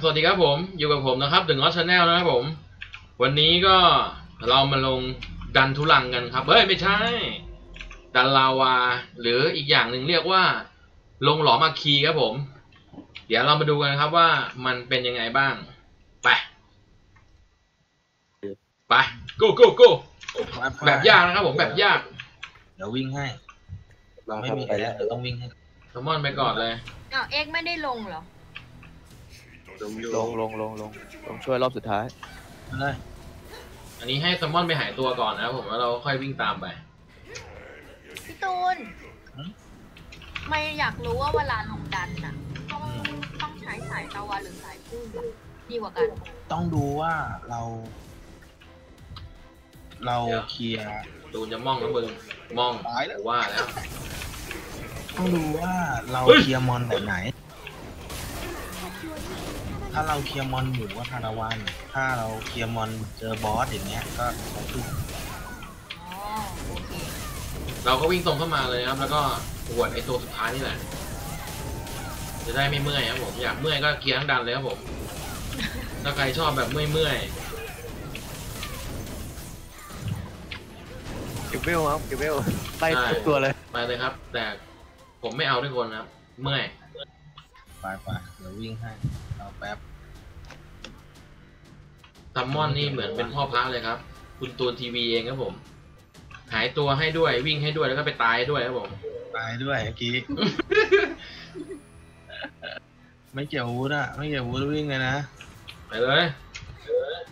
สวัสดีครับผมอยู่กับผมนะครับ The Notch Channel นะครับผมวันนี้ก็เรามาลงดันทุลังกันครับเฮ้ยไม่ใช่ดันลาวาหรืออีกอย่างหนึ่งเรียกว่าลงหลอมอัคคีครับผมเดี๋ยวเรามาดูกันครับว่ามันเป็นยังไงบ้างไป go go go แบบยากนะครับผมแบบยากเดี๋ยววิ่งให้ลองให้มีไปแล้วเดี๋ยวต้องวิ่งให้แซลมอนไปก่อนเลยอ้าวเอ็กไม่ได้ลงเหรอลงช่วยรอบสุดท้ายได้อันนี้ให้แซลมอนไปหายตัวก่อนนะผมแล้วเราค่อยวิ่งตามไปพี่ตูนไม่อยากรู้ว่าเวลาลงดันน่ะต้องใช้สายตะวันหรือสายพุ่งดีกว่ากันต้องดูว่าเราเคลียร์ตูนจะมองแล้วมึงมองว่าแล้วต้องดูว่าเราเคลียร์มอนแบบไหนถ้าเราเคลียร์มอนหมู่ว่าคาราวานถ้าเราเคลียร์มอนเจอบอสอย่างเงี้ยก็ขึ้นเราก็วิ่งตรงเข้ามาเลยครับแล้วก็หวดไอตัวสุดท้ายนี่แหละจะได้ไม่เมื่อยครับผมอยากเมื่อยก็เกียร์ดันเลยครับผมถ้าใครชอบแบบเมื่อยเบลครับเบลไปทุกตัวเลยไปเลยครับแต่ผมไม่เอาทุกคนครับเมื่อยไปเดี๋ยววิ่งให้เราแป๊บซัมมอนนี่เหมือนเป็นพ่อพระเลยครับคุณตูนทีวีเองครับผมหายตัวให้ด้วยวิ่งให้ด้วยแล้วก็ไปตายด้วยครับผมตายด้วยเมื่อกี้ไม่เกี่ยววูดอะไม่เกี่ยววูดวิ่งเลยนะไปเลย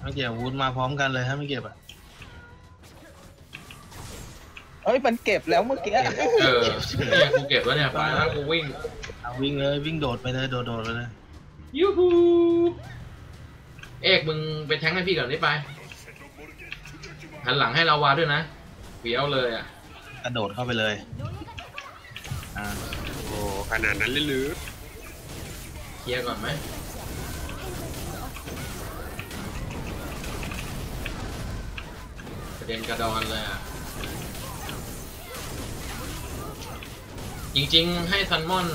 ไม่เกี่ยววูดมาพร้อมกันเลยถ้าไม่เก็บอะเอ้ยมันเก็บแล้วเมื่อกี้เนี่ยกูเก็บแล้วเนี่ยไปแล้วกูวิ่งเลยวิ่งโดดไปเลยโดดไปเลยยูฮูเอกมึงไปแทงให้พี่ก่อนได้ไปหันหลังให้ลาวาด้วยนะเบี้ยวเลยอ่ะกระโดดเข้าไปเลยโอ้ขนาดนั้นเลยหรือเคลียร์ก่อนไหมประเด็นกระดอนเลยอ่ะจริงๆให้ซันมอน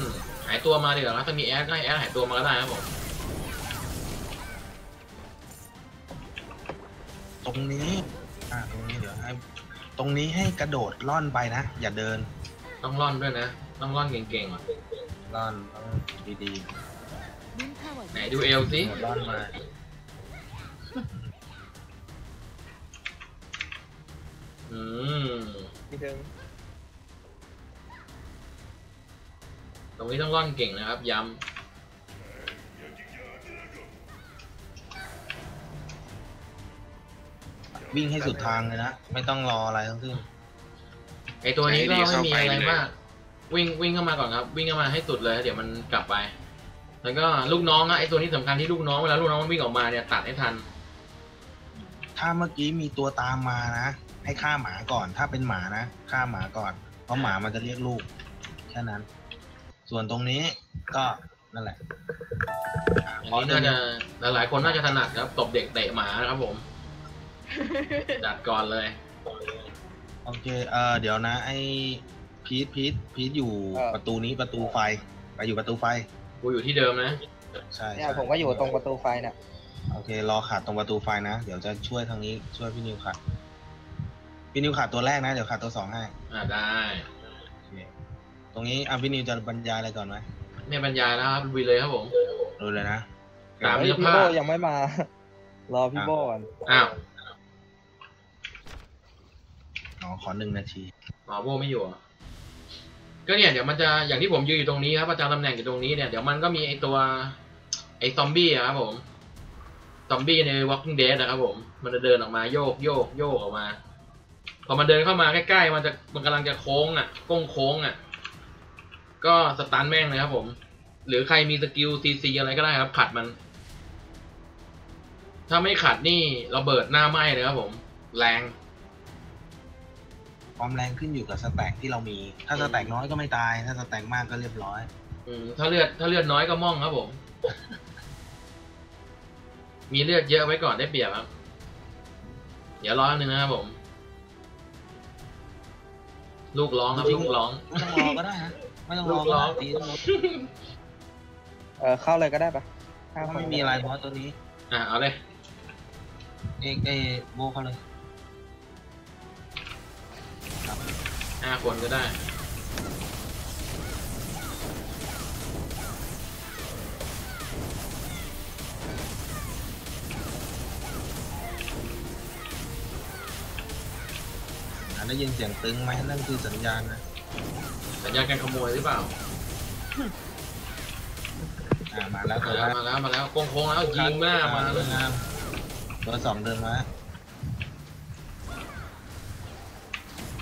หายตัวมาดีกว่านะถ้ามีแอดก็ให้แอดหายตัวมาก็ได้ครับผมตรงนี้เดี๋ยวให้ตรงนี้ให้กระโดดล่อนไปนะอย่าเดินต้องล่อนด้วยนะต้องล่อนเก่งๆล่อนดีๆไหนดูเอลสิล่อนมาพี่เดินตรงนี้ต้องร่อนเก่งนะครับย้ำวิ่งให้สุดทางเลยนะไม่ต้องรออะไรทั้งสิ้นไอตัวนี้ก็ไม่มีอะไรมากวิ่งเข้ามาก่อนครับวิ่งเข้ามาให้สุดเลยเดี๋ยวมันกลับไปแล้วก็ลูกน้องนะไอตัวนี้สำคัญที่ลูกน้องเวลาลูกน้องมันวิ่งออกมาเนี่ยตัดให้ทันถ้าเมื่อกี้มีตัวตามมานะให้ฆ่าหมาก่อนถ้าเป็นหมานะฆ่าหมาก่อนเพราะหมามันจะเรียกลูกแค่นั้นส่วนตรงนี้ก็นั่นแหละอันนี้น่าจะหลายคนน่าจะถนัดครับตบเด็กเตะหมานะครับผมจัดก่อนเลยโอเคเดี๋ยวนะไอ้พีทอยู่ประตูนี้ประตูไฟไปอยู่ประตูไฟกูอยู่ที่เดิมนะใช่ผมก็อยู่ตรงประตูไฟน่ะโอเครอขาดตรงประตูไฟนะเดี๋ยวจะช่วยทางนี้ช่วยพี่นิวขาดตัวแรกนะเดี๋ยวขาดตัวสองให้ได้ตรงนี้พี่นิวจะบรรยายอะไรก่อนไหมเนี่ยบรรยายแล้วครับดูเลยครับผมดูเลยนะพี่โบยังไม่มารอพี่โบก่อนขอ1 นาทีโบไม่อยู่ก็เนี่ยเดี๋ยวมันจะอย่างที่ผมยืนอยู่ตรงนี้ครับประจำตำแหน่งอยู่ตรงนี้เนี่ยเดี๋ยวมันก็มีไอตัวไอซอมบี้ครับผมซอมบี้ใน Walking Dead นะครับผมมันจะเดินออกมาโยกออกมาพอมันเดินเข้ามาใกล้ๆมันกำลังจะโค้งอ่ะโค้งอ่ะก็สตันแม่งเลยครับผมหรือใครมีสกิลCCอะไรก็ได้ครับขัดมันถ้าไม่ขัดนี่ระเบิดหน้าไหม้เลยครับผมแรงความแรงขึ้นอยู่กับสแต็กที่เรามีถ้าสแต็กน้อยก็ไม่ตายถ้าสแต็กมากก็เรียบร้อยถ้าเลือดน้อยก็ม่องครับผม มีเลือดเยอะไว้ก่อนได้เปรียบครับเดี๋ยวรอหนึ่งนะครับผมลูกร้องครับลูกร้องไม่ต้องรอก็ได้ฮะไม่ต้องรอตีเข้าเลยก็ได้ปะ ไม่มีลายบอสตัวนี้เอาเลยเอโบเขาเลย5 คนก็ได้ได้ยินเสียงตึงไหมนั่นคือสัญญาณนะสัญญาณการขโมยหรือเปล่ามาแล้วมาแล้วโค้งแล้วยิงหน้ามาเลยนะตัวสองเดินมา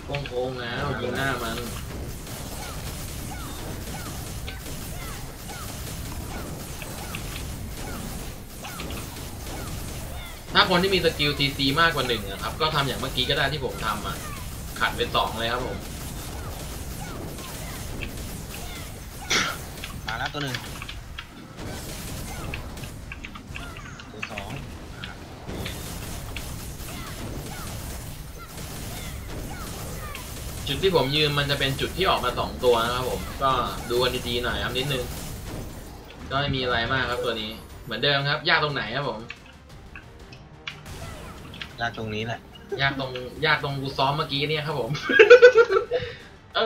โค้งแล้วยิงหน้ามันถ้าคนที่มีสกิล CC มากกว่า1นะครับก็ทำอย่างเมื่อกี้ก็ได้ที่ผมทำอ่ะขัดเป็น2เลยครับผมมาแล้วตัว1ตัว2จุดที่ผมยืนมันจะเป็นจุดที่ออกมา2ตัวนะครับผมก็ดูกันดีๆหน่อยครับนิดนึงก็ไม่มีอะไรมากครับตัวนี้เหมือนเดิมครับยากตรงไหนครับผมยากตรงนี้แหละยากตรงกูซ้อมเมื่อกี้เนี่ยครับผมโอ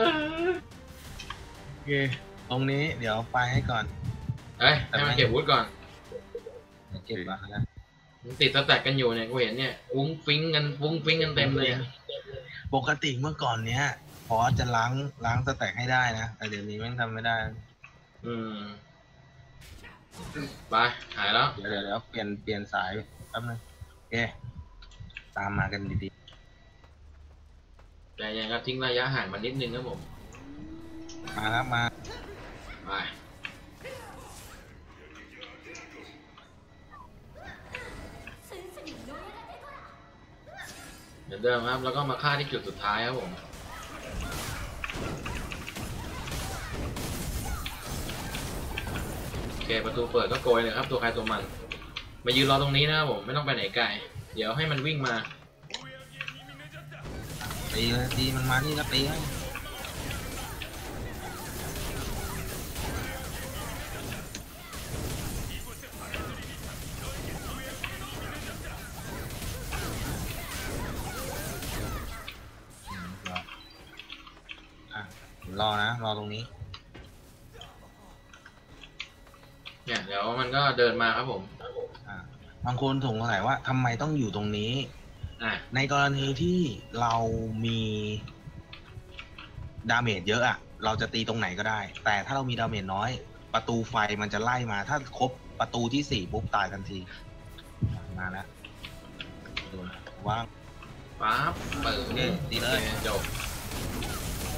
เคตรงนี้เดี๋ยวไปให้ก่อนแต่มันเก็บวุฒิก่อนเก็บมาแล้วติดสแต็กกันอยู่เนี่ยกูเห็นเนี่ยฟุ้งฟิ้งกันเต็มเลยปกติเมื่อก่อนเนี้ยพอจะล้างสแต็กให้ได้นะแต่เดี๋ยวนี้มันทำไม่ได้ไปหายแล้วเดี๋ยวเปลี่ยนสายแป๊บนึงโอเคตามมากันดีๆแต่ยังครับทิ้งระยะห่างมานิดนึงครับผมมาครับมาไปเดี๋ยวเดิมครับแล้วก็มาฆ่าที่จุดสุดท้ายครับผมโอเคประตูเปิดก็โกยเลยครับตัวใครตัวมันมายืนรอตรงนี้นะครับผมไม่ต้องไปไหนไกลเดี๋ยวให้มันวิ่งมาตีมันมานี่นะตีให้รอนะรอตรงนี้เนี่ยเดี๋ยวมันก็เดินมาครับผมบางคนสงสัยว่าทำไมต้องอยู่ตรงนี้ในกรณีที่เรามีดาเมจเยอะอะเราจะตีตรงไหนก็ได้แต่ถ้าเรามีดาเมจน้อยประตูไฟมันจะไล่มาถ้าครบประตูที่4ปุ๊บตายทันทีมาแล้วดูนะว่างปั๊บเปิดนี่ตีเลยจบ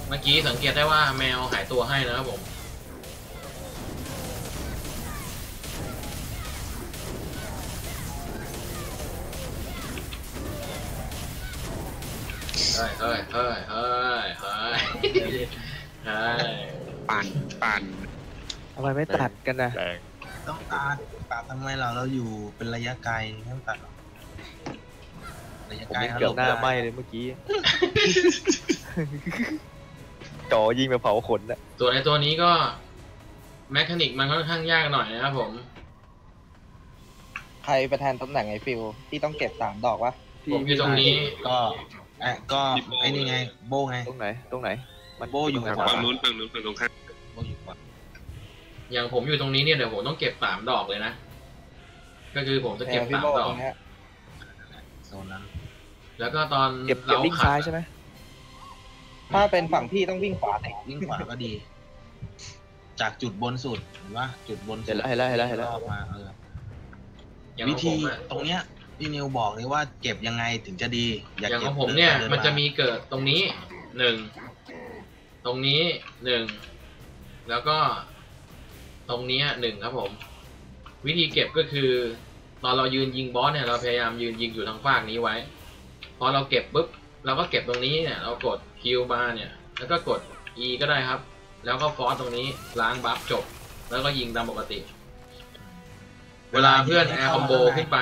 เมื่อกี้สังเกตได้ว่าแมวหายตัวให้นะครับผมเฮ้ยปั่นอะไรไม่ตัดกันนะต้องตัดทำไมเราอยู่เป็นระยะไกลต้องตัดระยะไกลเกือบหน้าไหม้เลยเมื่อกี้จ่อยิงไปเผาขนนะตัวในตัวนี้ก็แมคานิกมันค่อนข้างยากหน่อยนะครับผมใครประธานตำแหน่งไอฟิลที่ต้องเก็บ3 ดอกวะผมอยู่ตรงนี้ก็ไอ้นี่ไงโบ้ไงตรงไหนมันโบ้อยู่ฝั่งนู้นฝั่งตรงข้ามโบ้อยู่ฝั่งอย่างผมอยู่ตรงนี้เนี่ยเดี๋ยวผมต้องเก็บ3 ดอกเลยนะก็คือผมจะเก็บ3 ดอกโซนนั้นแล้วก็ตอนเราวิ่งซ้ายใช่ไหมถ้าเป็นฝั่งพี่ต้องวิ่งขวาแต่วิ่งขวาก็ดีจากจุดบนสุดเห็นปะจุดบนเสร็จแล้วเห็นแล้วมาวิธีตรงเนี้ยพี่นิวบอกเลยว่าเก็บยังไงถึงจะดีอย่างของผมเนี่ยมันจะมีเกิดตรงนี้1ตรงนี้1แล้วก็ตรงนี้1ครับผมวิธีเก็บก็คือตอนเรายืนยิงบอสเนี่ยเราพยายามยืนยิงอยู่ทางฝากนี้ไว้พอเราเก็บปุ๊บเราก็เก็บตรงนี้เนี่ยเรากด Q มาเนี่ยแล้วก็กด E ก็ได้ครับแล้วก็ฟอสตรงนี้ล้างบัฟจบแล้วก็ยิงตามปกติเวลาเพื่อนแอร์คอมโบขึ้นไป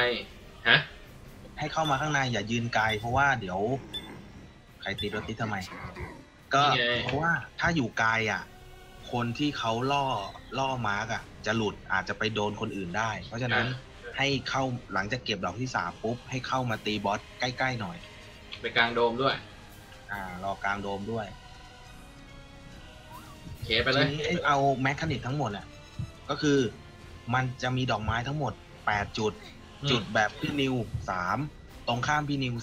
ให้เข้ามาข้างในอย่ายืนไกลเพราะว่าเดี๋ยวใครตีรถติดทำไมก็เพราะว่าถ้าอยู่ไกลอ่ะ คนที่เขาล่อมาร์กอ่ะจะหลุดอาจจะไปโดนคนอื่นได้เพราะฉะนั้นให้เข้าหลังจากเก็บดอกที่3ปุ๊บให้เข้ามาตีบอสใกล้ๆหน่อยไปกลางโดมด้วยรอกลางโดมด้วยเคไปเลยเอาแมคคานิกทั้งหมดอ่ะก็คือมันจะมีดอกไม้ทั้งหมด8จุดจุดแบบพี่นิว3ตรงข้ามพี่นิว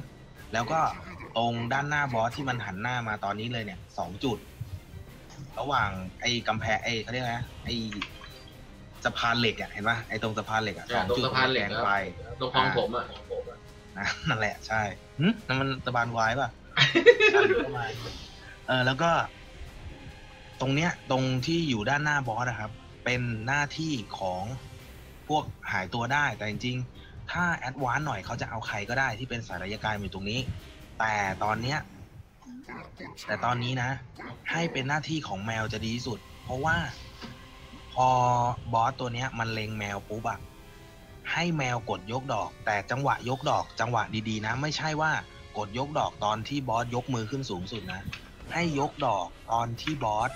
3แล้วก็ตรงด้านหน้าบอสที่มันหันหน้ามาตอนนี้เลยเนี่ย2จุดระหว่างไอ้กำแพงไอ้เขาเรียกนะไอ้สะพานเหล็กอ่ะเห็นป่ะไอ้ตรงสะพานเหล็กอ่ะสองจุดแหลกไปตรงคลองผมอ่ะนั่นแหละใช่นั่นมันสะพานวายป่ะแล้วก็ตรงเนี้ยตรงที่อยู่ด้านหน้าบอสนะครับเป็นหน้าที่ของพวกหายตัวได้แต่จริงๆถ้าแอดวานซ์หน่อยเขาจะเอาใครก็ได้ที่เป็นสายระยะไกลอยู่ตรงนี้แต่ตอนนี้นะให้เป็นหน้าที่ของแมวจะดีที่สุดเพราะว่าพอบอสตัวเนี้ยมันเล็งแมวปุ๊บอะให้แมวกดยกดอกแต่จังหวะยกดอกจังหวะดีๆนะไม่ใช่ว่ากดยกดอกตอนที่บอสยกมือขึ้นสูงสุดนะให้ยกดอกตอนที่บอส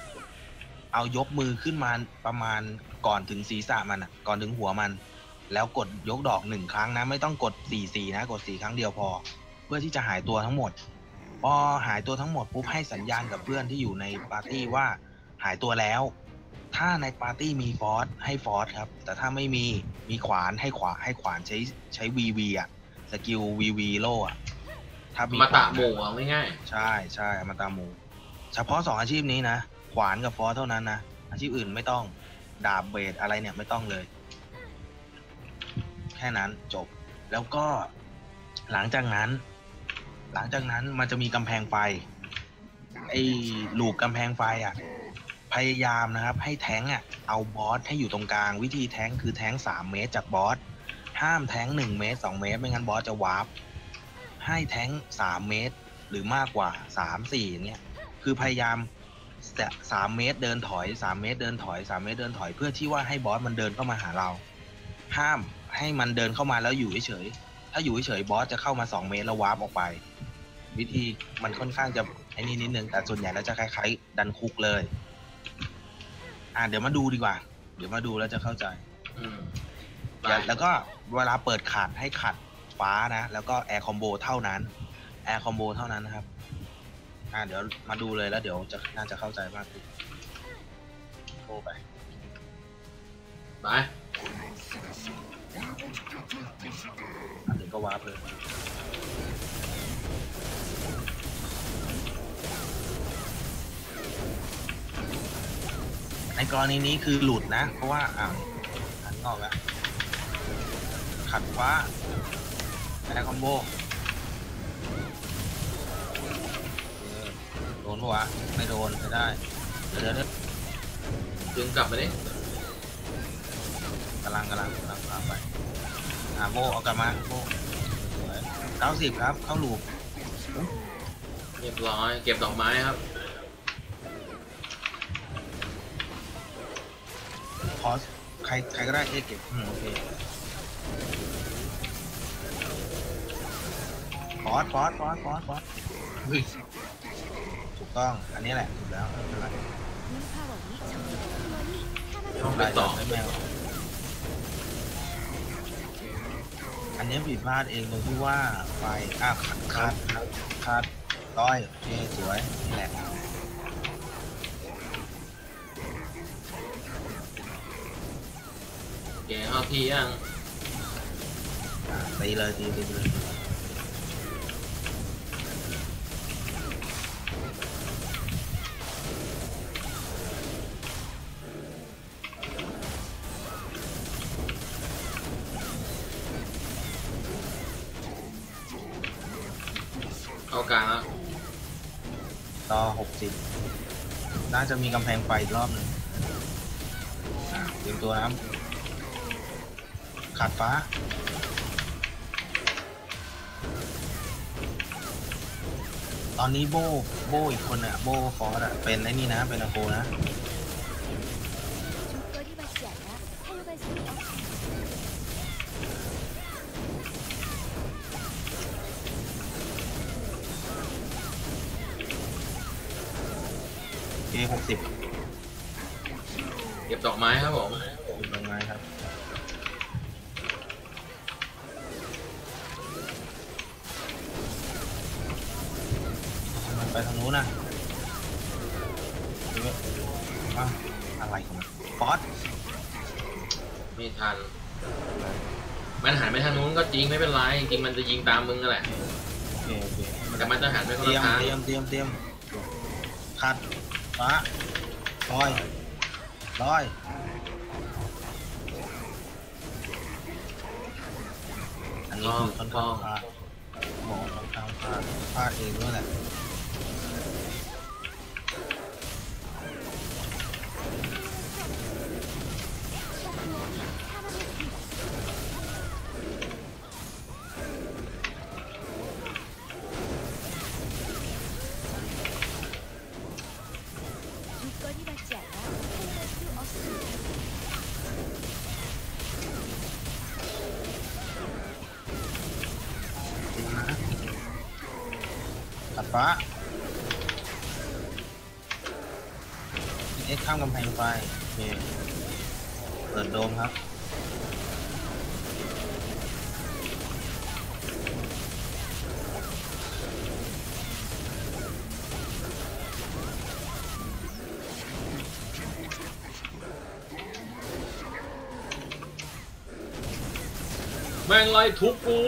เอายกมือขึ้นมาประมาณก่อนถึงศีรษะมันอ่ะก่อนถึงหัวมันแล้วกดยกดอก1ครั้งนะไม่ต้องกด4นะกด4ครั้งเดียวพอเพื่อที่จะหายตัวทั้งหมดพอหายตัวทั้งหมดปุ๊บให้สัญญาณกับเพื่อนที่อยู่ในปาร์ตี้ว่าหายตัวแล้วถ้าในปาร์ตี้มีฟอสให้ฟอสครับแต่ถ้าไม่มีขวานให้ขวานใช้ VV อ่ะสกิล VV โล่อ่ะถ้ามีมาตะหมูเอาง่ายๆใช่มาตะหมูเฉพาะ2อาชีพนี้นะขวานกับฟอสเท่านั้นนะอาชีพอื่นไม่ต้องดาบเบสอะไรเนี่ยไม่ต้องเลยแค่นั้นจบแล้วก็หลังจากนั้นมันจะมีกำแพงไฟไอ้ลูกกำแพงไฟอ่ะพยายามนะครับให้แทงอ่ะเอาบอสให้อยู่ตรงกลางวิธีแทงคือแทง3เมตรจากบอสห้ามแทง1เมตร2เมตรไม่งั้นบอสจะวาร์ปให้แทง3เมตรหรือมากกว่า3-4เนี่ยคือพยายาม3เมตรเดินถอย3เมตรเดินถอย3เมตรเดินถอยเพื่อที่ว่าให้บอสมันเดินเข้ามาหาเราห้ามให้มันเดินเข้ามาแล้วอยู่เฉยถ้าอยู่เฉยบอสจะเข้ามา2เมตรแล้ววาร์ปออกไปวิธีมันค่อนข้างจะไอ้นี่นิดนึงแต่ส่วนใหญ่แล้วจะคล้ายๆดันคุกเลยเดี๋ยวมาดูดีกว่าเดี๋ยวมาดูแล้วจะเข้าใจแล้วก็เวลาเปิดขัดให้ขัดฟ้านะแล้วก็แอร์คอมโบเท่านั้นนะครับเดี๋ยวมาดูเลยแล้วเดี๋ยวจะน่าจะเข้าใจมากขึ้นโค้ไปอันนี้ก็ว้าเลยในกรณีนี้คือหลุดนะเพราะว่าหันงอกแล้วขัดฟ้าในคอมโบโดนปะวะไม่โดนไม่ได้เดี๋ยวดึงกลับไปดิกำลังพาไปโบเอากลับมาโบสวย90ครับเข้าลูกเรียบร้อยเก็บดอกไม้ครับขอใครก็ได้เก็บโอเคฟอสถูกต้องอันนี้แหละถูกแล้วไม่เป็นไรต้องไปต่อให้แมวอันนี้ผิดพลาดเองตรงที่ว่าไฟขัดร้อยโอเคสวยนี่แหละแกเอาทียังตีเลยต่อ60น่าจะมีกำแพงไฟอีกรอบหนึ่งเตรียมตัวนะครับขัดฟ้าตอนนี้โบอีกคนอ่ะโบฟอสอ่ะเป็นไอ้นี่นะเป็นอาโกนะ ดอกไม้ครับผมดอกไม้ครับไปทางนู้นนะอะไรของมันฟอสไม่ทันมันหันไปทางนู้นก็จริงไม่เป็นไรจริงมันจะยิงตามมึงนั่นแหละแต่มันจะหันไปคนละทางเตรียมขัดฟ้าลอยอันนี้คือต้นข้าวหมอต้นข้าวพลาดเองด้วยแหละฟ้าเอ็กข้ามกำแพงไปโอเคเปิดโดมครับแม่งไล่ทุบกู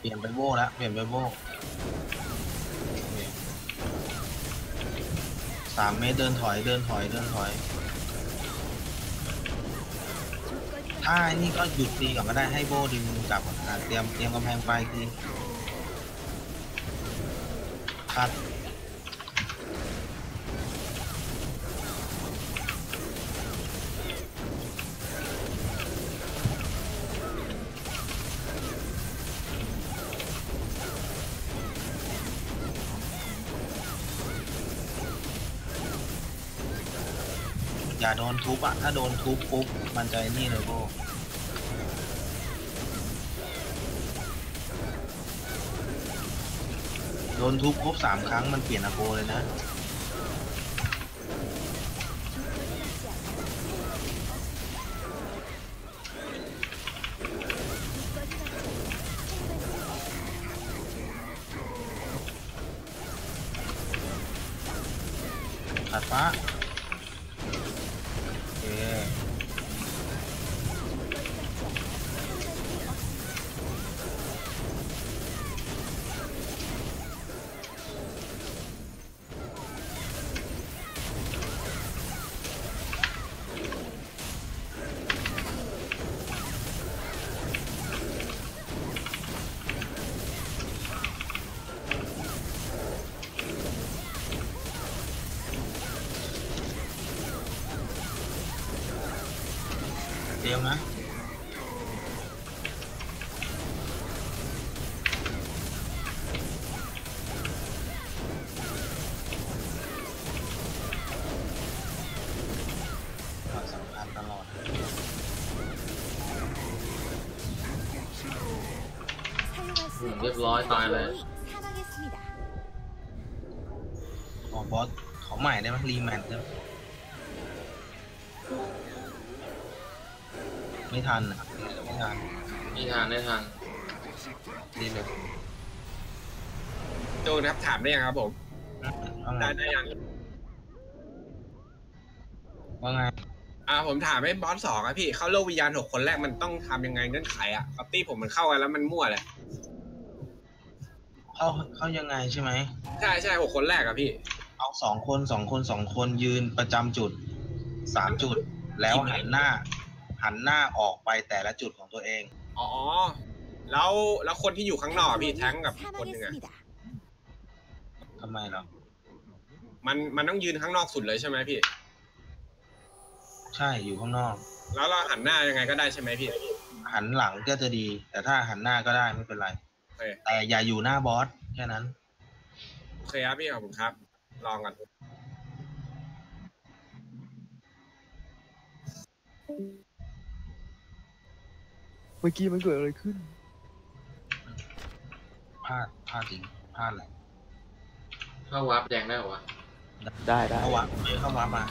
เปลี่ยนเป็นโบ้แล้วเปลี่ยนเป็นโบ้3 เมตรเดินถอยถ้านี่ก็หยุดตีก่อนก็ได้ให้โบ้ดึงกลับเตรียมกำแพงไปทีคัดอย่าโดนทุบอ่ะถ้าโดนทุบปุ๊บมันจะนี่เลยโบ้โดนทุบครบ3 ครั้งมันเปลี่ยนอะโบเลยนะขัดฟ้าเดี๋ยวนะสัมพันธ์ตลอดเรียบร้อยตายเลยขอบอสขอใหม่ได้ไหมรีแมทได้ไม่ทันดีเลยโจนะครับถามได้ยังครับผมได้ยังว่าไงผมถามให้บอส2ครับพี่เข้าโลกวิญญาณ6 คนแรกมันต้องทำยังไงเงื่อนไขปาร์ตี้ผมมันเข้ากันแล้วมันมั่วเลยเข้ายังไงใช่ไหมใช่6 คนแรกครับพี่เอา2 คนยืนประจำจุด3 จุดแล้วหันหน้าออกไปแต่ละจุดของตัวเองอ๋อแล้วคนที่อยู่ข้างนอกพี่แท้งกับคนหนึ่งทำไมเหรอมันต้องยืนข้างนอกสุดเลยใช่ไหมพี่ใช่อยู่ข้างนอกแล้วเราหันหน้ายังไงก็ได้ใช่ไหมพี่หันหลังก็จะดีแต่ถ้าหันหน้าก็ได้ไม่เป็นไรแต่อย่าอยู่หน้าบอสแค่นั้นโอเคครับพี่ขอบคุณครับลองกันเมื่อกี้มันเกิดอะไรขึ้นพลาดจริงพลาดแหละเข้าวับแดงได้หรอวะ ได้เข้าวัดเลยเข้าวัดมา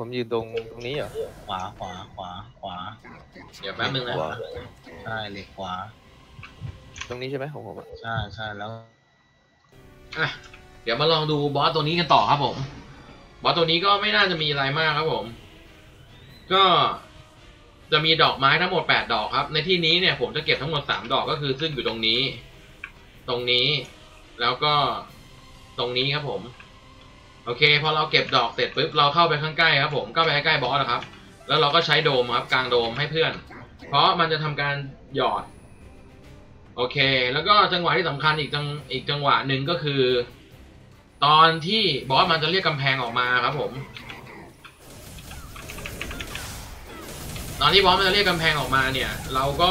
ผมยืนตรงนี้เหรอขวาเดี๋ยวแป๊บนึงนะใช่เลยขวาตรงนี้ใช่ไหมของผมอ่ะใช่แล้วอ่ะเดี๋ยวมาลองดูบอสตัวนี้กันต่อครับผมบอสตัวนี้ก็ไม่น่าจะมีอะไรมากครับผมก็จะมีดอกไม้ทั้งหมด8ดอกครับในที่นี้เนี่ยผมจะเก็บทั้งหมด3ดอกก็คือซึ่งอยู่ตรงนี้แล้วก็ตรงนี้ครับผมโอเคพอเราเก็บดอกเสร็จปุ๊บเราเข้าไปข้างใกล้ครับผมก็ไปใกล้บอสนะครับแล้วเราก็ใช้โดมครับกลางโดมให้เพื่อนเพราะมันจะทำการหยอดโอเคแล้วก็จังหวะที่สำคัญอีกจังหวะหนึ่งก็คือตอนที่บอสมันจะเรียกกำแพงออกมาครับผมตอนที่บอสมันจะเรียกกำแพงออกมาเนี่ยเราก็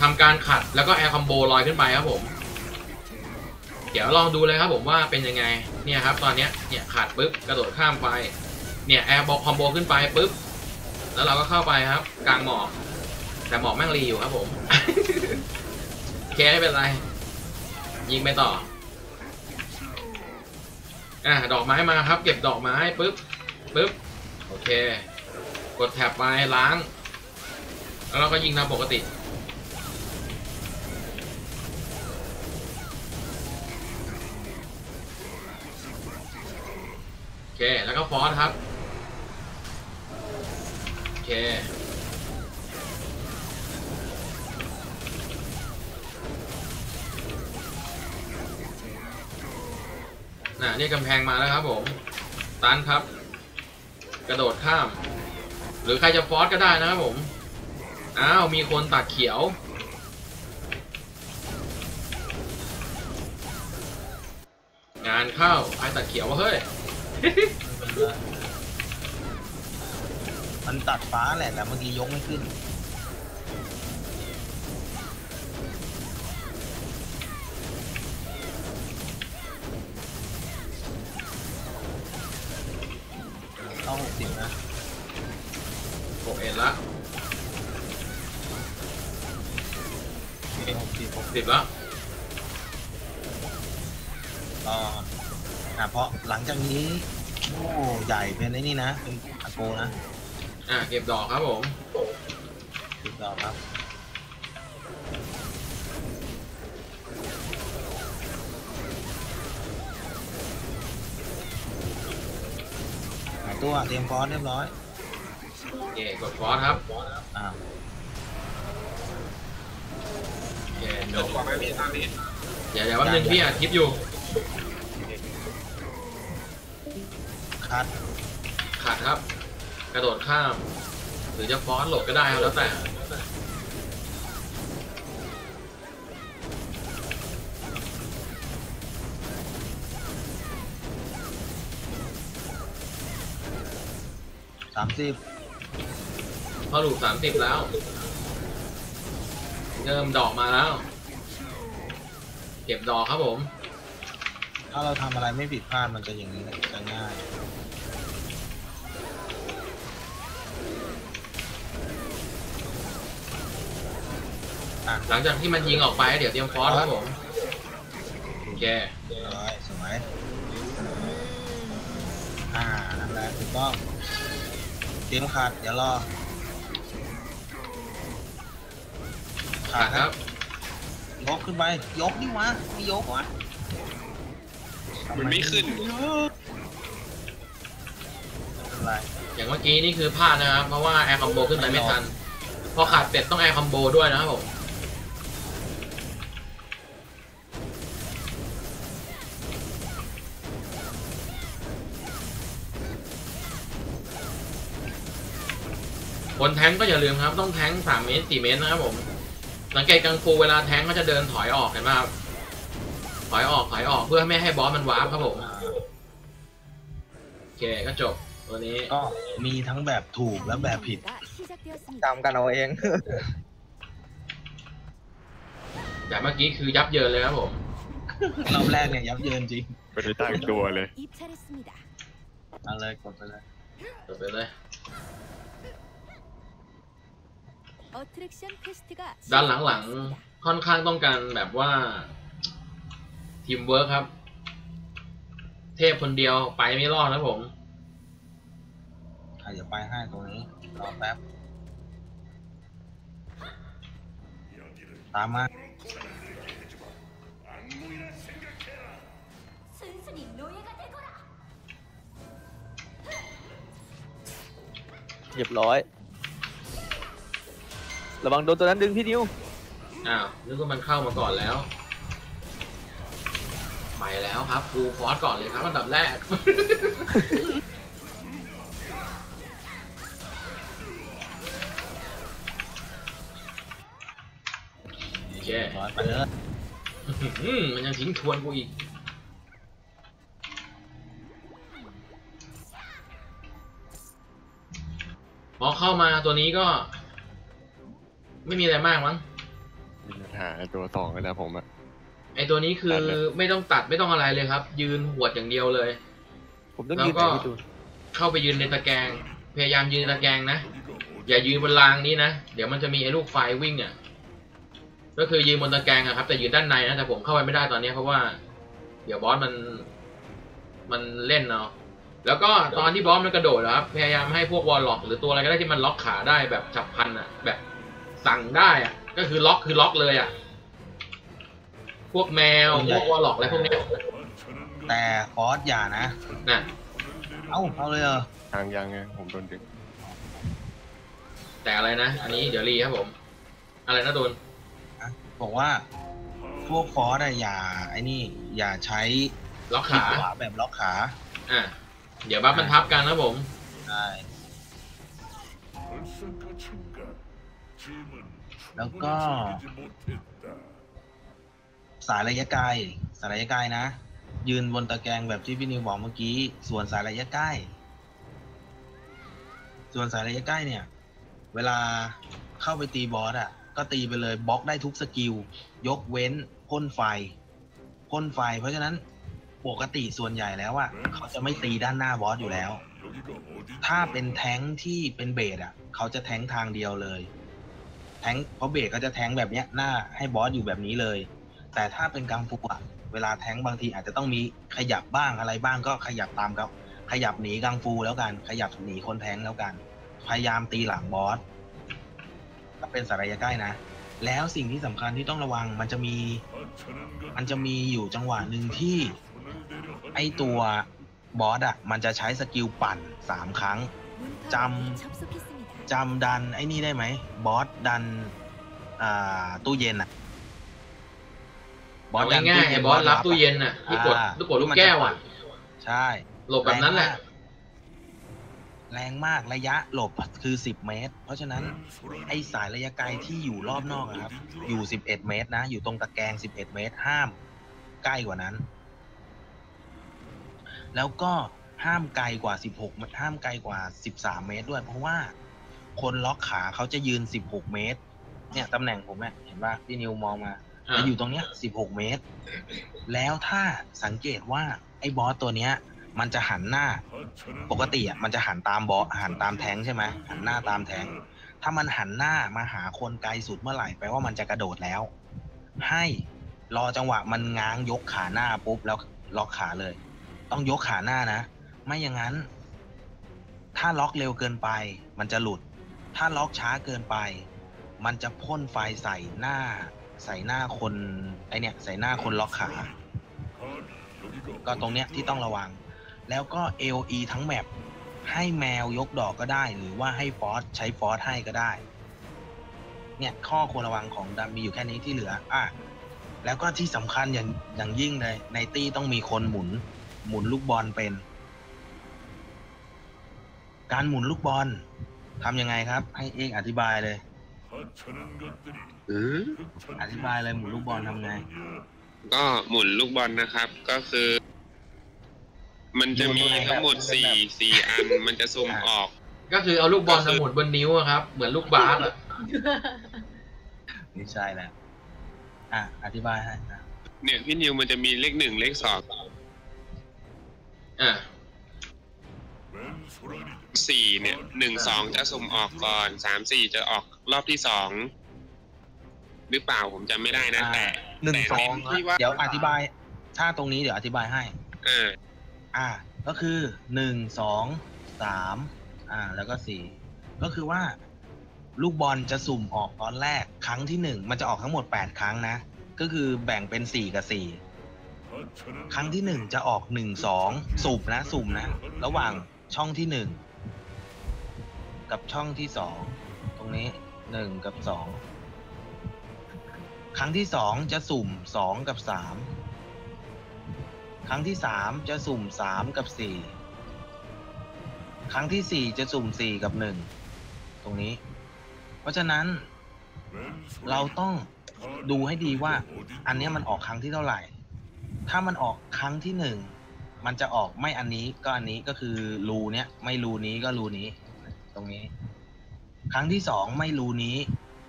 ทำการขัดแล้วก็แอร์คอมโบลอยขึ้นไปครับผมเดี๋ยวลองดูเลยครับผมว่าเป็นยังไงเนี่ยครับตอนนี้เนี่ยขาดปุ๊บกระโดดข้ามไปเนี่ยแอร์บล็อกคอมโบขึ้นไปปุ๊บแล้วเราก็เข้าไปครับกลางหมอกแต่หมอกแม่งรีอยู่ครับผม โอเคไม่เป็นไรยิงไปต่อดอกไม้มาครับเก็บดอกไม้ปุ๊บโอเคกดแถบไปล้างแล้วเราก็ยิงตามปกติโอเคแล้วก็ฟอสครับโอเคน่ะนี่กำแพงมาแล้วครับผมตันครับกระโดดข้ามหรือใครจะฟอสก็ได้นะครับผมอ้าวมีคนตัดเขียวงานเข้าใครตัดเขียววะเฮ้ยมันตัดฟ้าแหละแต่เมื่อกี้ยกไม่ขึ้นต้อง60นะ61ละ60ละเพราะหลังจากนี้โอ้ใหญ่เป็นไอ้นี่นะเป็นอโกนะเก็บดอกครับผมเก็บดอกครับหายตัวเตรียมฟอสเรียบร้อยโอเคกดฟอสครับโอเคเดี๋ยววันนึงพี่อัดคลิปอยู่ขาดครับกระโดดข้ามหรือจะฟอสหลบก็ได้แล้วแต่30พอหลุด30แล้วเริ่มดอกมาแล้วเก็บดอกครับผมถ้าเราทำอะไรไม่ผิดพลาดมันจะอย่างนี้จะง่ายหลังจากที่มันยิงออกไปเดี๋ยวเตรียมฟอสครับผมโอเคสวยนั่นแหละถูกต้องเตรียมขาดเดี๋ยวรอขาดครับยกขึ้นไปยกนี่วะไม่ยกวะมันไม่ขึ้นอะไรอย่างเมื่อกี้นี่คือพลาดนะครับเพราะว่าแอร์คอมโบขึ้นไปไม่ทันพอขาดเสร็จต้องแอร์คอมโบด้วยนะครับผมคนแท้งก็อย่าลืมครับต้องแท้ง3เมตร4เมตรนะครับผมสังเกตกังฟูเวลาแท้งก็จะเดินถอยออกเห็นไหมครับถอยออกเพื่อไม่ให้บอสมันวาร์ปครับผมโอเคก็จบ ตัวนี้ก็มีทั้งแบบถูกและแบบผิดตามกันเอาเองแต่เมื่อกี้คือยับเยินเลยครับผมรอบแรกเนี่ยยับเยินจริงไปได้ตั้งตัวเลยเอาเลยกดไปเลยกดไปเลยด้านหลังๆค่อนข้างต้องการแบบว่าทีมเวิร์คครับเทพคนเดียวไปไม่รอดนะผมใครจะไปให้ตรงนี้รอแป๊บตามมาเรียบร้อยระวังโดนตัวนั้นดึงพี่นิวอ้าวนึกว่ามันเข้ามาก่อนแล้วไปแล้วครับกูฟอสก่อนเลยครับอันดับแรกโอเคไปเลยมันยังทิ้งทวนกูอีกพอเข้ามาตัวนี้ก็ไม่มีอะไรมากมั้งมีปัญหาตัวต่อไปแล้วผมอะไอตัวนี้คือไม่ต้องตัดไม่ต้องอะไรเลยครับยืนหวดอย่างเดียวเลยแล้วก็เข้าไปยืนในตะแกรงพยายามยืนในตะแกรงนะอย่ายืนบนรางนี้นะเดี๋ยวมันจะมีไอ้ลูกไฟวิ่งอ่ะก็คือยืนบนตะแกรงอะครับแต่ยืนด้านในนะแต่ผมเข้าไปไม่ได้ตอนนี้เพราะว่าเดี๋ยวบอสมันเล่นเนาะแล้วก็ตอนที่บอสมันกระโดดครับพยายามให้พวกวอลล็อกหรือตัวอะไรก็ได้ที่มันล็อกขาได้แบบฉับพลันอ่ะแบบสั่งได้อ่ะก็คือล็อกเลยอ่ะพวกแมวพวกวอลล็อกอะไรพวกนี้แต่คอสอย่านะน่ะเอาเลยเหรอทางยังไงผมโดนดึงแต่อะไรนะอันนี้เดี๋ยวรีครับผมอะไรนะโดนบอกว่าพวกคอสอะอย่าไอ้นี่อย่าใช้ล็อกขาแบบล็อกขาเดี๋ยวบัฟมันทับกันนะผมใช่แล้วก็สายระยะไกลสายระยะไกลนะยืนบนตะแกรงแบบที่พี่นิวบอกเมื่อกี้ส่วนสายระยะใกล้ส่วนสายระยะใกล้เนี่ยเวลาเข้าไปตีบอสอ่ะก็ตีไปเลยบล็อกได้ทุกสกิลยกเว้นพ่นไฟเพราะฉะนั้นปกติส่วนใหญ่แล้วอ่ะเขาจะไม่ตีด้านหน้าบอสอยู่แล้วถ้าเป็นแทงที่เป็นเบสอ่ะเขาจะแทงทางเดียวเลยแทงเพราะเบสก็จะแทงแบบเนี้ยหน้าให้บอสอยู่แบบนี้เลยแต่ถ้าเป็นกังฟูอ่ะเวลาแทงบางทีอาจจะต้องมีขยับบ้างอะไรบ้างก็ขยับตามกับขยับหนีกังฟูแล้วกันขยับหนีคนแทงแล้วกันพยายามตีหลังบอสถ้าเป็นสายระยะใกล้นะแล้วสิ่งที่สำคัญที่ต้องระวังมันจะมีอยู่จังหวะหนึ่งที่ไอตัวบอสอ่ะมันจะใช้สกิลปั่น3ครั้งจำดันไอ้นี่ได้ไหมบอสดันตู้เย็นอ่ะบอสง่ายๆบอสรับตู้เย็นน่ะที่กดลูกแก้วอ่ะใช่หลบแบบนั้นแหละแรงมากระยะหลบคือ10 เมตรเพราะฉะนั้นไอ้สายระยะไกลที่อยู่รอบนอกครับอยู่11 เมตรนะอยู่ตรงตะแกรง11 เมตรห้ามใกล้กว่านั้นแล้วก็ห้ามไกลกว่า16 เมตรห้ามไกลกว่า13 เมตรด้วยเพราะว่าคนล็อกขาเขาจะยืน16 เมตรเนี่ยตำแหน่งผมเนี่ยเห็นว่าพี่นิวมองมาจะอยู่ตรงเนี้ย16 เมตรแล้วถ้าสังเกตว่าไอ้บอสตัวเนี้ยมันจะหันหน้าปกติอ่ะมันจะหันตามบอสหันตามแทงใช่ไหมหันหน้าตามแทงถ้ามันหันหน้ามาหาคนไกลสุดเมื่อไหร่แปลว่ามันจะกระโดดแล้วให้รอจังหวะมันง้างยกขาหน้าปุ๊บแล้วล็อกขาเลยต้องยกขาหน้านะไม่อย่างนั้นถ้าล็อกเร็วเกินไปมันจะหลุดถ้าล็อกช้าเกินไปมันจะพ่นไฟใส่หน้าคนไอเนี่ยใส่หน้าคนล็อกขาก็ตรงเนี้ยที่ต้องระวังแล้วก็ AOE ทั้งแมปให้แมวยกดอกก็ได้หรือว่าให้ฟอสใช้ฟอสให้ก็ได้เนี่ยข้อควรระวังของดัมมีอยู่แค่นี้ที่เหลือแล้วก็ที่สำคัญอย่างยิ่งเลยในตี้ต้องมีคนหมุนลูกบอลเป็นการหมุนลูกบอลทำยังไงครับให้เอกอธิบายเลยอธิบายเลยหมุนลูกบอลทำไงก็หมุนลูกบอลนะครับก็คือ มันจะมีทั้งหมดสี่อันมันจะสุ่มออกก็คือเอาลูกบอลสมุดบนนิ้วครับเหมือนลูกบาสอ่ะนี่ใช่แล้วอ่ะอธิบายให้เนี่ยพี่นิวมันจะมีเลขหนึ่งเลขสองสี่เนี่ยหนึ่งสองจะสุ่มออกก่อนสามสี่จะออกรอบที่สองหรือเปล่าผมจำไม่ได้นะแต่หนึ่งสองเดี๋ยวอธิบายถ้าตรงนี้เดี๋ยวอธิบายให้ก็คือหนึ่งสองสามแล้วก็สี่ก็คือว่าลูกบอลจะสุ่มออกตอนแรกครั้งที่หนึ่งมันจะออกทั้งหมด8ครั้งนะก็คือแบ่งเป็น4กับ4ครั้งที่หนึ่งจะออก1 2สุ่มนะระหว่างช่องที่หนึ่งกับช่องที่สองตรงนี้หนึ่งกับสองครั้งที่สองจะสุ่ม2กับ3ครั้งที่3จะสุ่ม3กับ4ครั้งที่4จะสุ่ม4กับ1ตรงนี้เพราะฉะนั้นเราต้องดูให้ดีว่าอันนี้มันออกครั้งที่เท่าไหร่ถ้ามันออกครั้งที่1มันจะออกไม่อันนี้ก็อันนี้ก็คือรูเนี้ยไม่รูนี้ก็รูนี้ตรงนี้ครั้งที่2ไม่รูนี้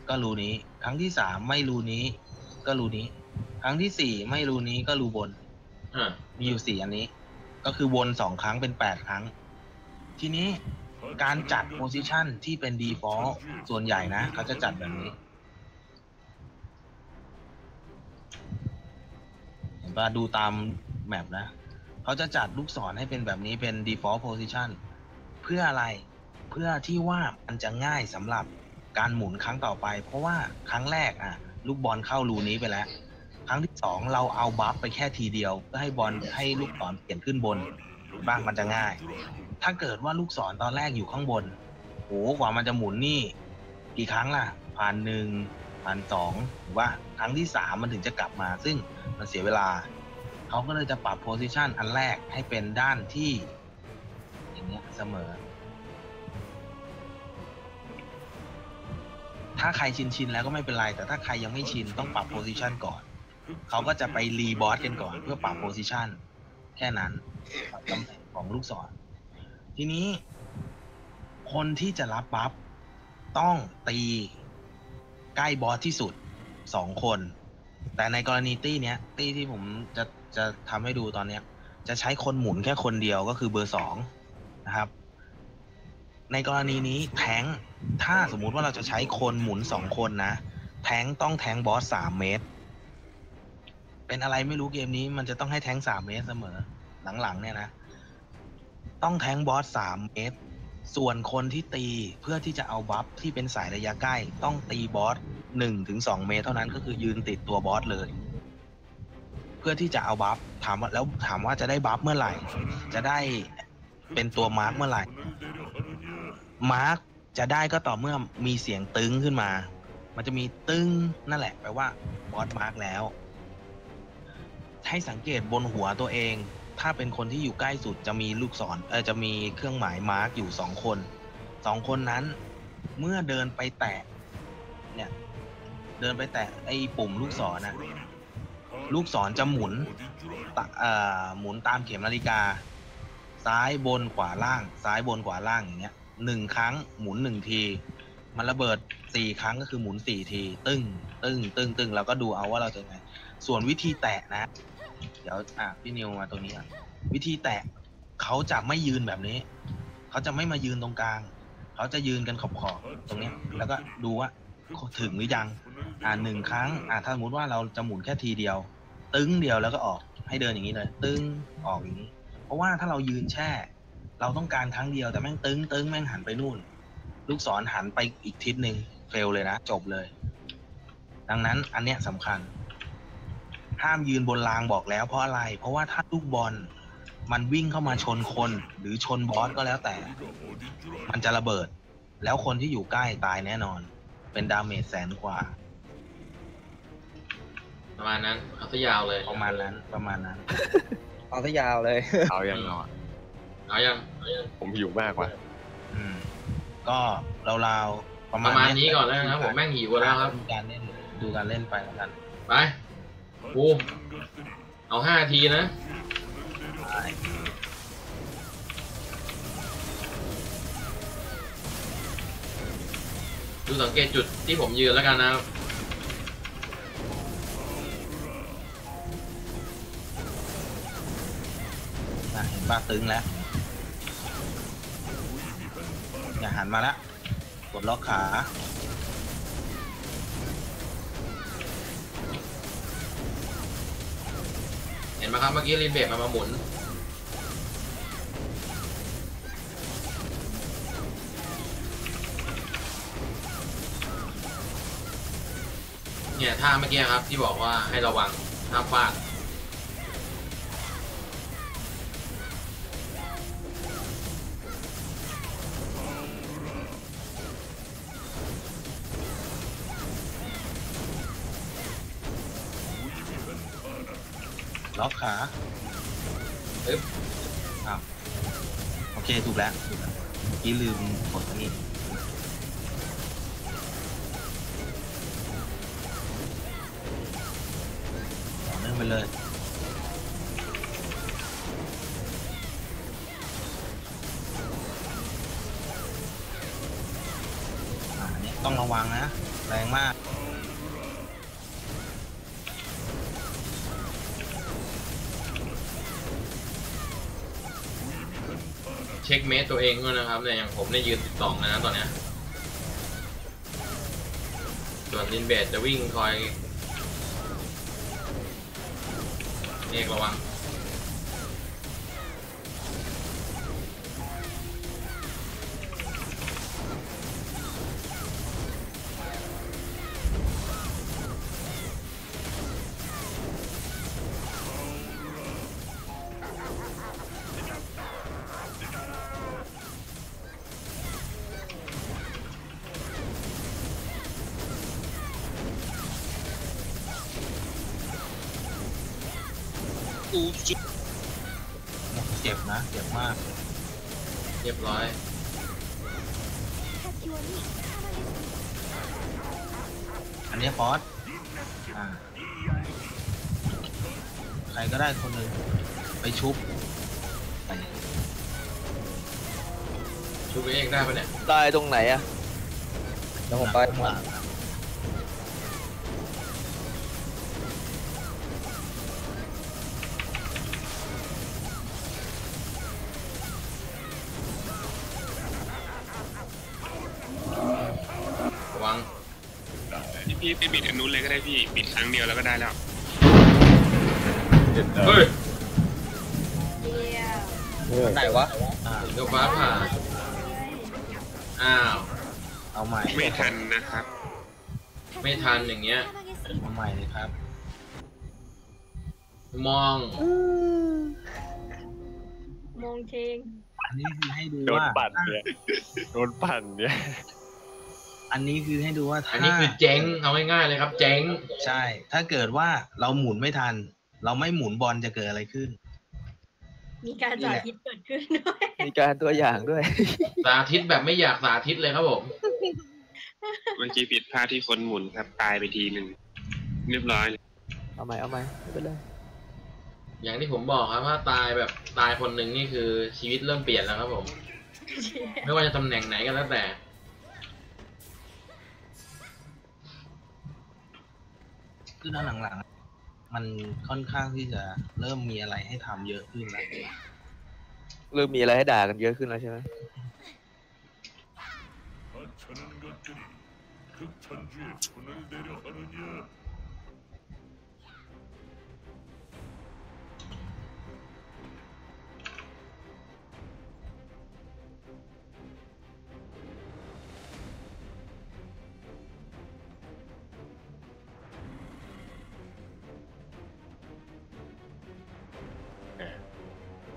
ก็รูนี้ครั้งที่3ไม่รูนี้ก็รูนี้ครั้งที่4ไม่รูนี้ก็รูบนมีอยู่4อันนี้ก็คือวน2ครั้งเป็น8ครั้งทีนี้การจัดโพซิชันที่เป็น default ส่วนใหญ่นะเขาจะจัดแบบนี้เห็นป่ะดูตามแมปนะเขาจะจัดลูกศรให้เป็นแบบนี้เป็น default position เพื่ออะไรเพื่อที่ว่ามันจะง่ายสำหรับการหมุนครั้งต่อไปเพราะว่าครั้งแรกลูกบอลเข้ารูนี้ไปแล้วครั้งที่สองเราเอาบัฟไปแค่ทีเดียวเพื่อให้บอลให้ลูกศรเปลี่ยนขึ้นบนบ้างมันจะง่ายถ้าเกิดว่าลูกศรตอนแรกอยู่ข้างบนโอ้กว่ามันจะหมุนนี่กี่ครั้งล่ะผ่าน1ผ่าน2หรือว่าครั้งที่3มันถึงจะกลับมาซึ่งมันเสียเวลาเขาก็เลยจะปรับโพซิชันอันแรกให้เป็นด้านที่อย่างเงี้ยเสมอถ้าใครชินแล้วก็ไม่เป็นไรแต่ถ้าใครยังไม่ชินต้องปรับโพซิชันก่อนเขาก็จะไปรีบอสกันก่อนเพื่อปรับโพซิชันแค่นั้นตำแหน่งของลูกศรทีนี้คนที่จะรับบัฟต้องตีใกล้บอสที่สุด2คนแต่ในกรณีตี้เนี้ยตี้ที่ผมจะทำให้ดูตอนเนี้ยจะใช้คนหมุนแค่คนเดียวก็คือเบอร์2นะครับในกรณีนี้แทงถ้าสมมุติว่าเราจะใช้คนหมุน2คนนะแทงต้องแทงบอส3เมตรเป็นอะไรไม่รู้เกมนี้มันจะต้องให้แทง3เมตรเสมอหลังๆเนี่ยนะต้องแทงบอส3เมตรส่วนคนที่ตีเพื่อที่จะเอาบัฟที่เป็นสายระยะใกล้ต้องตีบอส 1-2 เมตรเท่านั้นก็คือยืนติดตัวบอสเลยเพื่อที่จะเอาบัฟถามว่าจะได้บัฟเมื่อไหร่จะได้เป็นตัวมาร์คเมื่อไหร่มาร์คจะได้ก็ต่อเมื่อมีเสียงตึ้งขึ้นมามันจะมีตึ้งนั่นแหละแปลว่าบอสมาร์คแล้วให้สังเกตบนหัวตัวเองถ้าเป็นคนที่อยู่ใกล้สุดจะมีลูกศรจะมีเครื่องหมายมาร์กอยู่2คน2คนนั้นเมื่อเดินไปแตะเนี่ยเดินไปแตะไอ้ปุ่มลูกศรนะลูกศรจะหมุนตามเข็มนาฬิกาซ้ายบนขวาล่างซ้ายบนขวาล่างอย่างเงี้ย1ครั้งหมุน1ทีมันระเบิด4ครั้งก็คือหมุน4ทีตึ้งตึ้งตึ้งตึ้งแล้วก็ดูเอาว่าเราจะไงส่วนวิธีแตะนะเดี๋ยวพี่นิวมาตรงนี้วิธีแตะเขาจะไม่ยืนแบบนี้เขาจะไม่มายืนตรงกลางเขาจะยืนกันขอบๆตรงนี้แล้วก็ดูว่าถึงหรือยัง1ครั้งถ้าสมมติว่าเราจะหมุนแค่ทีเดียวตึ้งเดียวแล้วก็ออกให้เดินอย่างนี้เลยตึ้งออกอย่างนี้เพราะว่าถ้าเรายืนแช่เราต้องการครั้งเดียวแต่แม่งตึ้งตึ้งแม่งหันไปนู่นลูกศรหันไปอีกทิศนึงเฟลเลยนะจบเลยดังนั้นอันเนี้ยสำคัญห้ามยืนบนรางบอกแล้วเพราะอะไรเพราะว่าถ้าลูกบอลมันวิ่งเข้ามาชนคนหรือชนบอสก็แล้วแต่มันจะระเบิดแล้วคนที่อยู่ใกล้ตายแน่นอนเป็นดาเมจแสนกว่าประมาณนั้นเอาซะยาวเลยประมาณนั้น เอาซะยาวเลย เอายังนอนเอายังผมหิวมากกว่าก็ราวๆประมาณนี้ก่อนแล้วนะผมแม่งหิวแล้วครับดูการเล่นไปแล้วกันไปเอา5 ทีนะ ดูสังเกตจุดที่ผมยืนแล้วกันนะครับเห็นบ้าตึงแล้วอย่าหันมาละกดล็อกขาเห็นไหมครับเมื่อกี้ลินเบดมาหมุนเนี่ยท่าเมื่อกี้ครับที่บอกว่าให้ระวังห้ามพลาดล็อกขาอึ๊บอ้าวโอเคถูกแล้วเมื่อกี้ลืมกดนี่ต่อเนื่องไปเลยเนี่ยต้องระวังนะแรงมากเช็คเมตรตัวเองด้วยนะครับเนี่ยอย่างผมได้ยืน12นะตอนเนี้ยส่วนลินเบดจะวิ่งคอยเรียกระวังเจ็บนะเจ็บมากเรียบร้อยอันนี้ฟอสใครก็ได้คนหนึ่งไปชุบชุบเองได้ปะเนี่ยได้ตรงไหนอะแล้วผมไปข้างหลังพี่ไปบิดอันนู้นเลยก็ได้พี่บิดครั้งเดียวแล้วก็ได้แล้วเฮ้ยไหนวะโดนฟ้าผ่าอ้าวเอาใหม่ไม่ทันนะครับไม่ทันอย่างเงี้ยเอาใหม่เลยครับมองเชงอันนี้คือให้ดูว่าโดนปั่นเนี่ยโดนปั่นเนี่ยอันนี้คือให้ดูว่าอันนี้คือเจ๊งเอาง่ายๆเลยครับเจ๊งใช่ถ้าเกิดว่าเราหมุนไม่ทันเราไม่หมุนบอลจะเกิดอะไรขึ้นมีการสาธิตเกิดขึ้นด้วยมีการตัวอย่างด้วยสาธิตแบบไม่อยากสาธิตเลยครับผมเมื่อกี้ผิดพลาดที่คนหมุนครับตายไปทีหนึ่งเรียบร้อยเอาใหม่ไม่เป็นไรอย่างที่ผมบอกครับว่าตายแบบตายคนหนึ่งนี่คือชีวิตเริ่มเปลี่ยนแล้วครับผมไม่ว่าจะตำแหน่งไหนกันแล้วแต่คือหลังๆมันค่อนข้างที่จะเริ่มมีอะไรให้ทำเยอะขึ้นแล้วเริ่มมีอะไรให้ด่ากันเยอะขึ้นแล้วใช่ไหม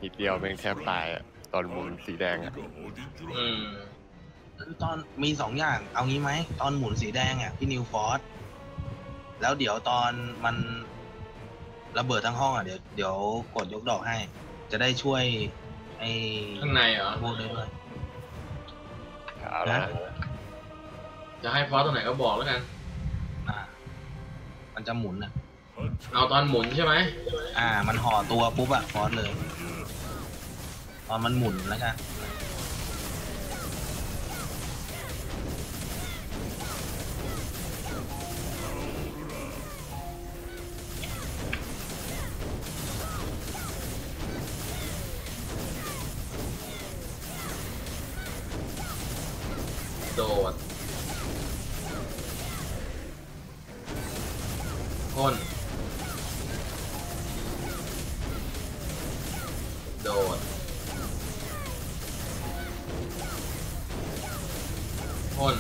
นิดเดียวเป็นแทบตายอ่ะตอนหมุนสีแดงอ่ะคือตอนมีสองอย่างเอางี้ไหมตอนหมุนสีแดงอ่ะพี่นิวฟอร์ดแล้วเดี๋ยวตอนมันระเบิดทั้งห้องอ่ะเดี๋ยวกดยกดอกให้จะได้ช่วยไอ้ข้างในเหรอพวกนี้ด้วยนะจะให้ฟอร์ดตรงไหนก็บอกแล้วกันมันจะหมุนอ่ะเอาตอนหมุนใช่ไหมมันห่อตัวปุ๊บอ่ะฟอร์ดเลยตอนมันหมุนแล้วกัน พ่นโดดพ่น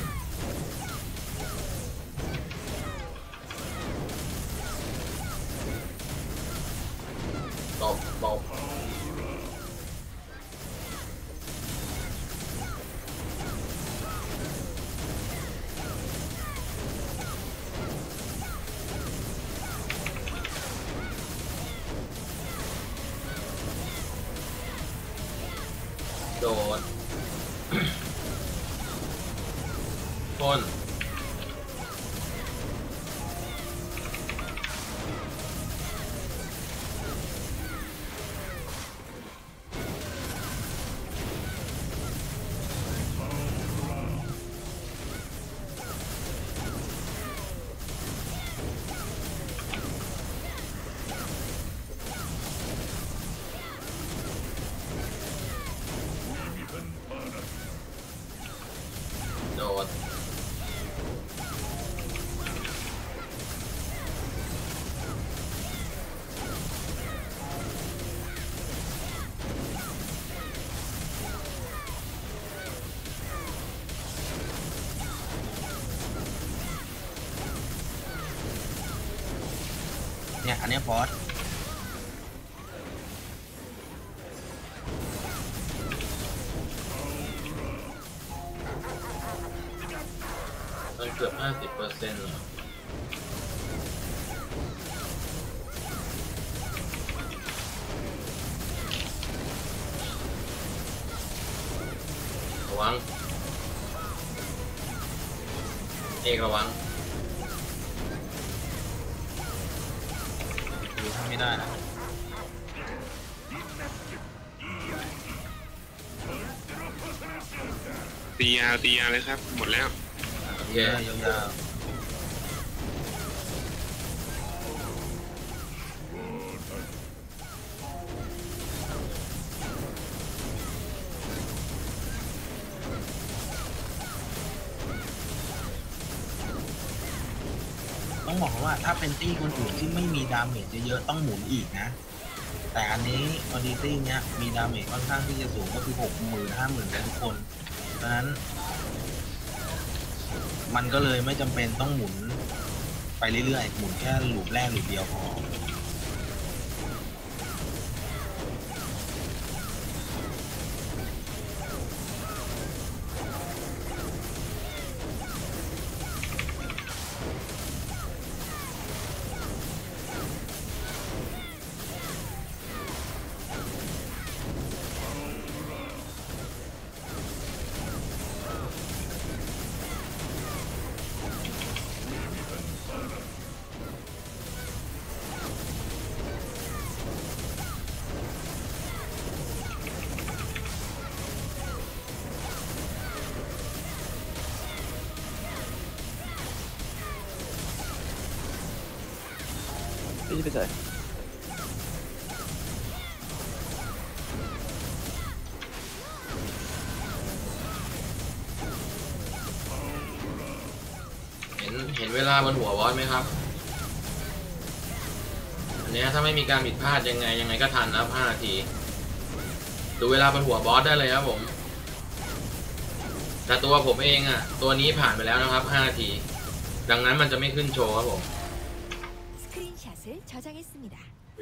ตบเบาโดดพ่นโดดเนี่ยอันนี้บอสมันเกือบ 50% เลยระวังเอกระวังดูทำไม่ได้นะตียาเลยครับหมดแล้วยาวต้องบอกว่าถ้าเป็นตี้คนอื่นที่ไม่มีดาเมจเยอะๆต้องหมุนอีกนะแต่อันนี้พอดีตี้เนี้ยมีดาเมจค่อนข้างที่จะสูงก็คือ 60,000-50,000 ทุกคนเพราะฉะนั้นมันก็เลยไม่จำเป็นต้องหมุนไปเรื่อยๆหมุนแค่หลุมแรกหลุมเดียวพอพี่ไปใส่เห็นเวลาบนหัววอสไหมครับอันนี้ถ้าไม่มีการผิดพลาดยังไงก็ทันนะ5นาทีดูเวลาบนหัวบอสได้เลยครับผมแต่ตัวผมเองอ่ะตัวนี้ผ่านไปแล้วนะครับ5นาทีดังนั้นมันจะไม่ขึ้นโชว์ครับผม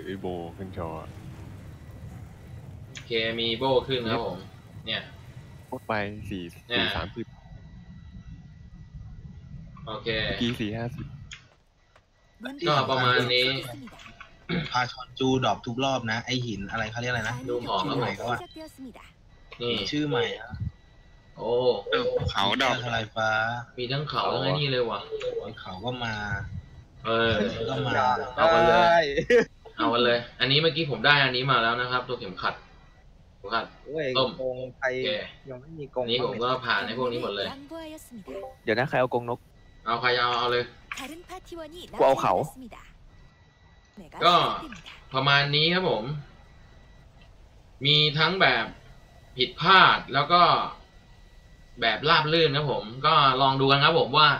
มีโบขึ้นจอโอเคมีโบขึ้นครับผมเนี่ยพกไป430โอเคกี่450ก็ประมาณนี้พาชอนจูดรอปทุกรอบนะไอหินอะไรเขาเรียกอะไรนะดูหอมชื่อใหม่เขาอะนี่ชื่อใหม่อะโอ้เขาดอกอะไรฟ้ามีทั้งเขาทั้งนี่เลยว่ะเขาก็มาก็มาเอากันเลยเอากันเลยอันนี้เมื่อกี้ผมได้อันนี้มาแล้วนะครับตัวเข็มขัดต้มกงไทยยังไม่มีกงนี่ผมก็ผ่านในพวกนี้หมดเลยเดี๋ยวนะใครเอากงนกเอาใครเอาเลยกูเอาเขาก็ประมาณนี้ครับผมมีทั้งแบบผิดพลาดแล้วก็แบบราบลื่นนะผมก็ลองดูกันครับผมว่า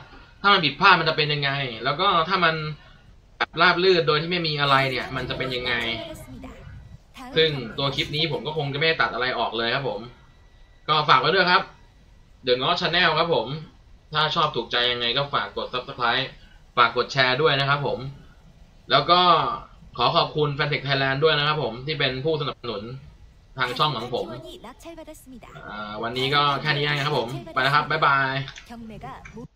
ถ้ามันผิดพลาดมันจะเป็นยังไงแล้วก็ถ้ามัน ราบลื่นโดยที่ไม่มีอะไรเนี่ยมันจะเป็นยังไงซึ่งตัวคลิปนี้ผมก็คงจะไม่ตัดอะไรออกเลยครับผมก็ฝากไว้ด้วยครับเดอะง้อชาแนลครับผมถ้าชอบถูกใจยังไงก็ฝากกด Subscribe ฝากกดแชร์ด้วยนะครับผมแล้วก็ขอขอบคุณ Fantech Thailand ด้วยนะครับผมที่เป็นผู้สนับสนุนทางช่องของผมวันนี้ก็แค่นี้นะครับผมไปแล้วครับบ๊ายบาย